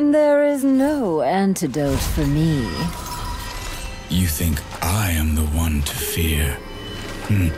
There is no antidote for me. You think I am the one to fear? Hmm.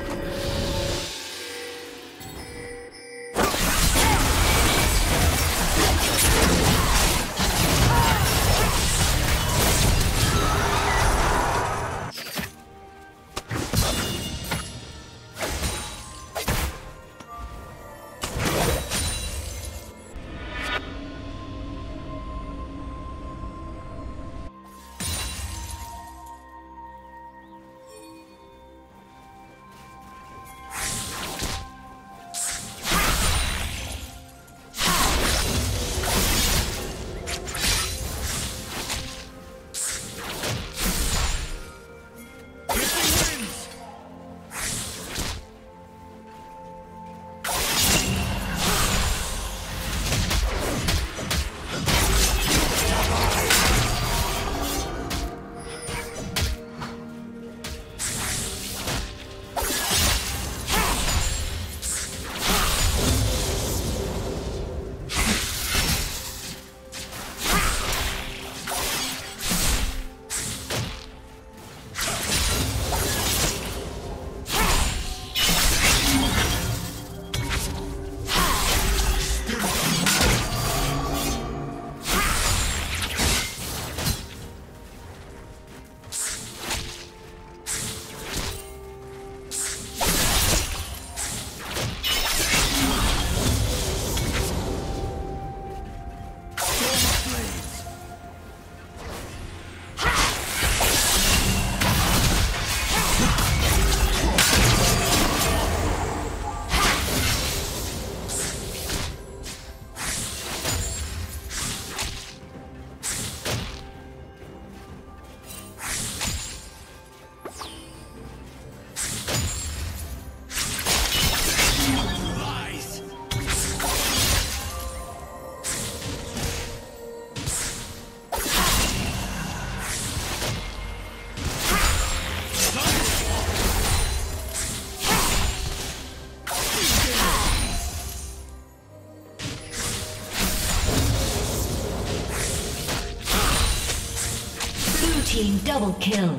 Double kill.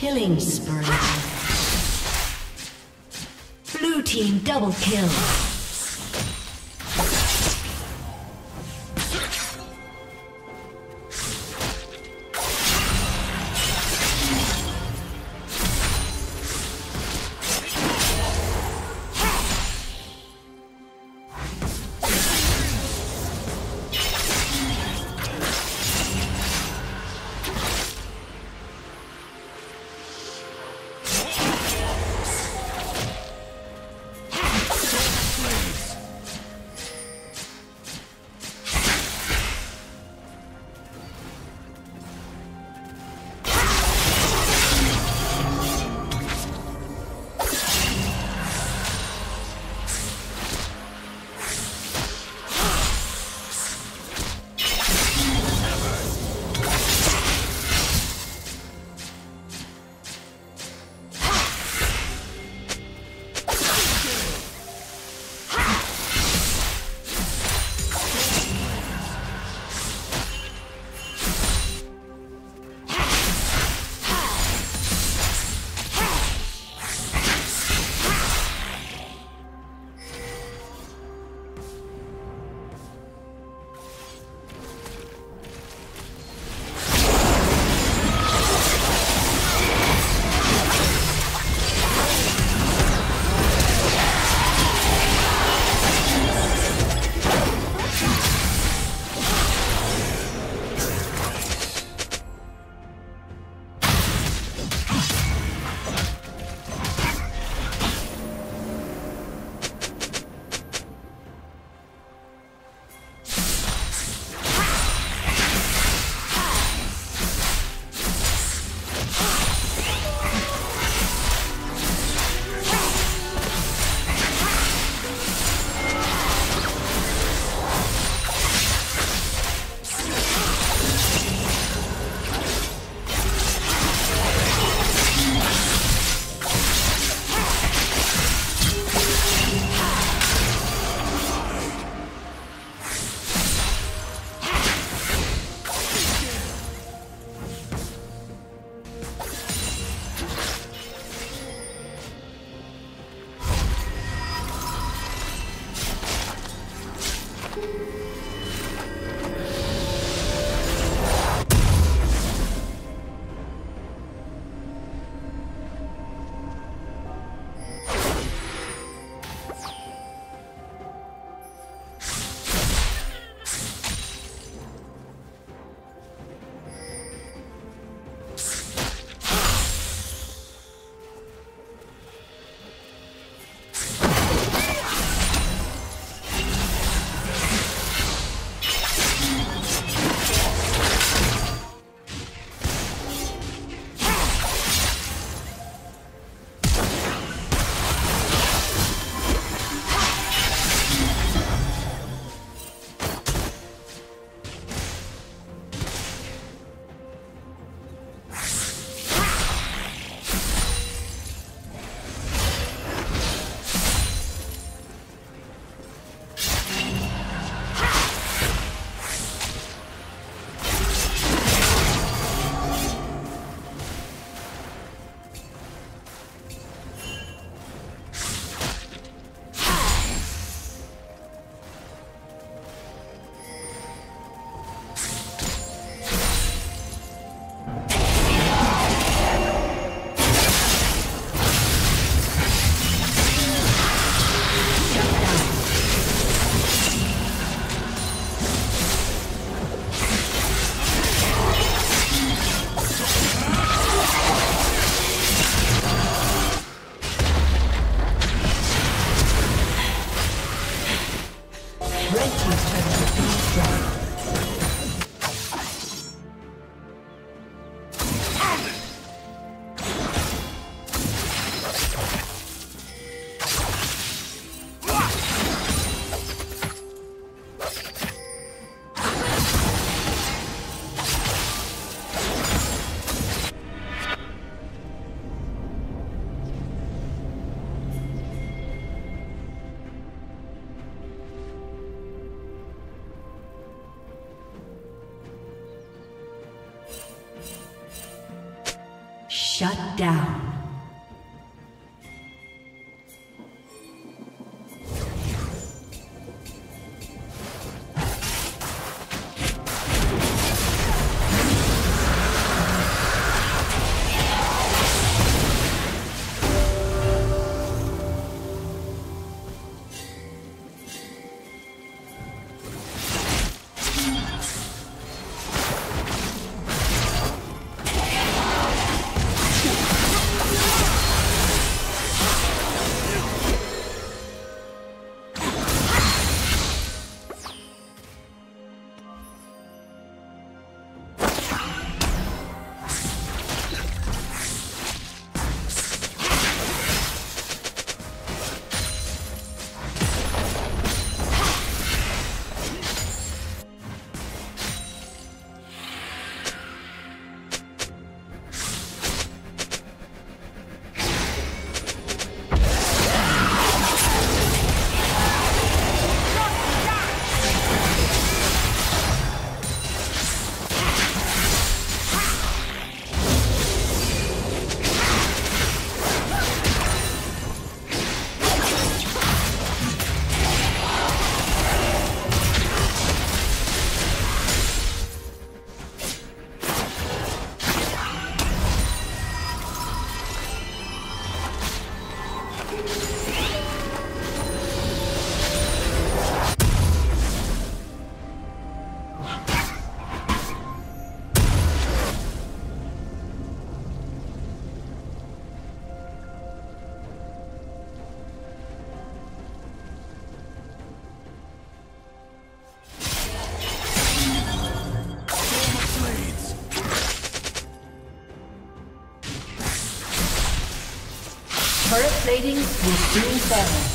Killing spree. Blue team double kill. Shut down. Turret plating will soon fall.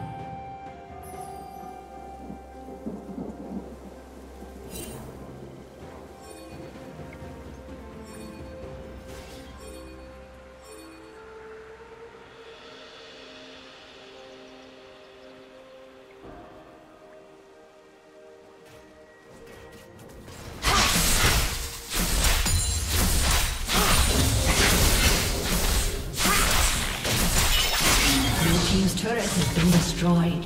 Destroyed.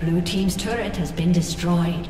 Blue team's turret has been destroyed.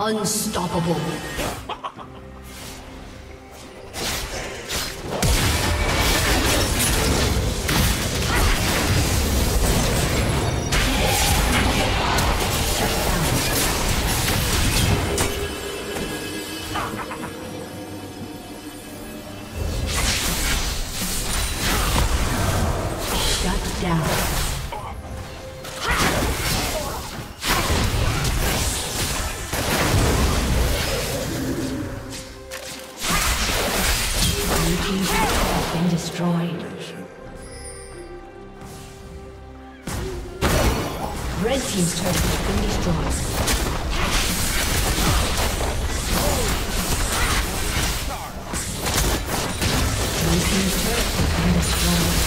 Unstoppable. Shut down. down. Destroyed. Red team's turret has been destroyed. Blue team's turret has been destroyed.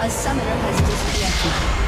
A summoner has disconnected.